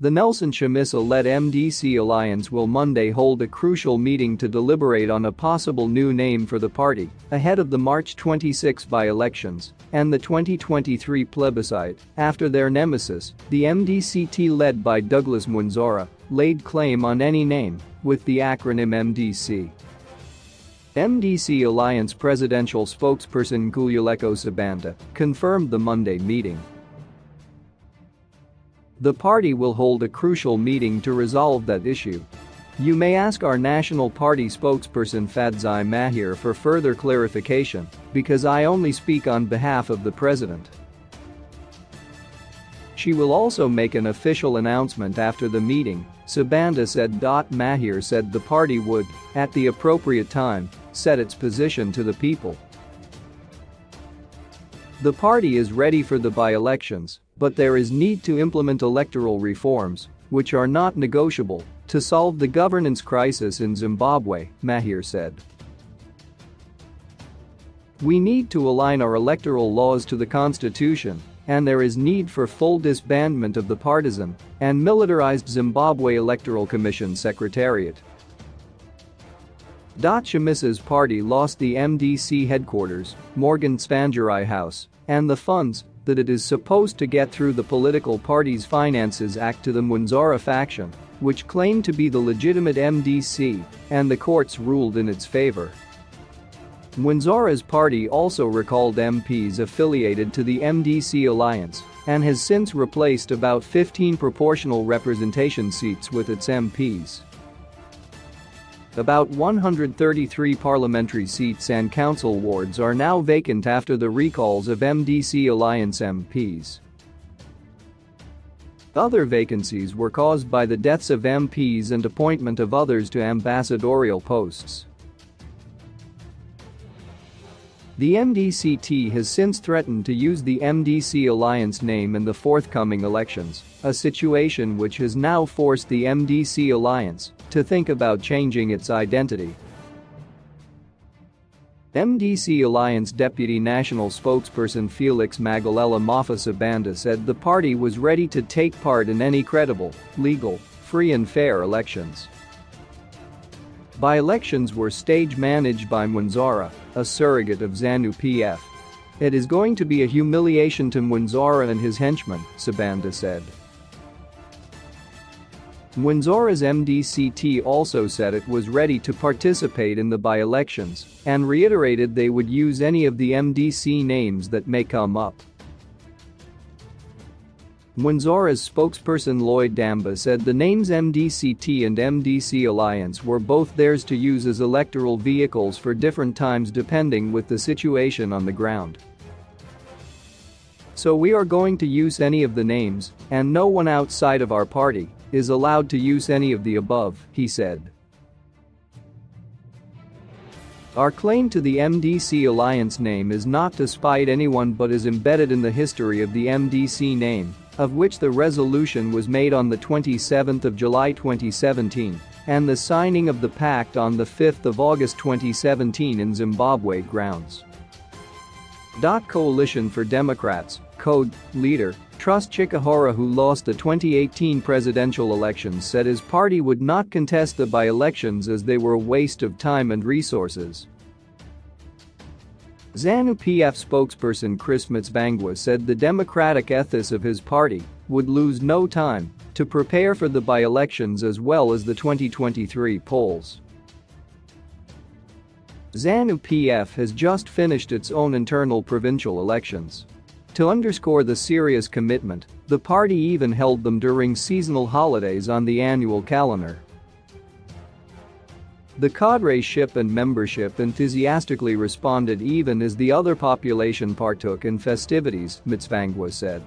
The Nelson Chamisa-led MDC Alliance will Monday hold a crucial meeting to deliberate on a possible new name for the party ahead of the March 26 by-elections and the 2023 plebiscite after their nemesis, the MDC-T led by Douglas Mwonzora, laid claim on any name with the acronym MDC. MDC Alliance presidential spokesperson Gululeko Sabanda confirmed the Monday meeting. The party will hold a crucial meeting to resolve that issue. You may ask our national party spokesperson Fadzayi Mahere for further clarification, because I only speak on behalf of the president. She will also make an official announcement after the meeting, Sabanda said. Mahere said the party would, at the appropriate time, set its position to the people. The party is ready for the by-elections, but there is need to implement electoral reforms, which are not negotiable, to solve the governance crisis in Zimbabwe, Mahere said. We need to align our electoral laws to the constitution, and there is need for full disbandment of the partisan and militarized Zimbabwe Electoral Commission Secretariat. Chamisa's party lost the MDC headquarters, Morgan Tsvangirai House, and the funds that it is supposed to get through the Political Parties Finances Act to the Mwonzora faction, which claimed to be the legitimate MDC, and the courts ruled in its favor. Mwonzora's party also recalled MPs affiliated to the MDC Alliance and has since replaced about 15 proportional representation seats with its MPs. About 133 parliamentary seats and council wards are now vacant after the recalls of MDC Alliance MPs. Other vacancies were caused by the deaths of MPs and appointment of others to ambassadorial posts. The MDC-T has since threatened to use the MDC Alliance name in the forthcoming elections, a situation which has now forced the MDC Alliance to think about changing its identity. MDC Alliance Deputy National Spokesperson Felix Magalela Moffa-Sabanda said the party was ready to take part in any credible, legal, free and fair elections. By-elections were stage-managed by Mwonzora, a surrogate of ZANU-PF. It is going to be a humiliation to Mwonzora and his henchmen, Sabanda said. Mwonzora's MDC-T also said it was ready to participate in the by-elections and reiterated they would use any of the MDC names that may come up. Mwonzora's spokesperson Lloyd Damba said the names MDC-T and MDC Alliance were both theirs to use as electoral vehicles for different times depending with the situation on the ground. So we are going to use any of the names, and no one outside of our party is allowed to use any of the above, he said. Our claim to the MDC Alliance name is not to spite anyone but is embedded in the history of the MDC name, of which the resolution was made on the 27th of July 2017 and the signing of the pact on the 5th of August 2017 in Zimbabwe grounds. Coalition for Democrats, Code, leader, Trust Chikahora, who lost the 2018 presidential elections, said his party would not contest the by-elections as they were a waste of time and resources. ZANU-PF spokesperson Chris Mutsvangwa said the democratic ethos of his party would lose no time to prepare for the by-elections as well as the 2023 polls. ZANU-PF has just finished its own internal provincial elections. To underscore the serious commitment, the party even held them during seasonal holidays on the annual calendar. The cadreship and membership enthusiastically responded even as the other population partook in festivities, Mutsvangwa said.